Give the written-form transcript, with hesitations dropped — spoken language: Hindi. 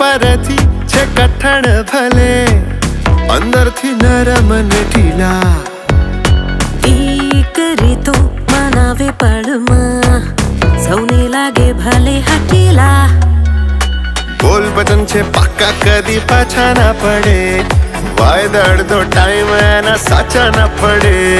पर थी छे कठण भले, अंदर थी नरम ने ढीला। तो मनावे पड़मा सौने लागे भले हटीला। बोल बचन छे पक्का कदी पाछा ना पड़े, वायदड़ दो टाइम ना साचा ना पड़े।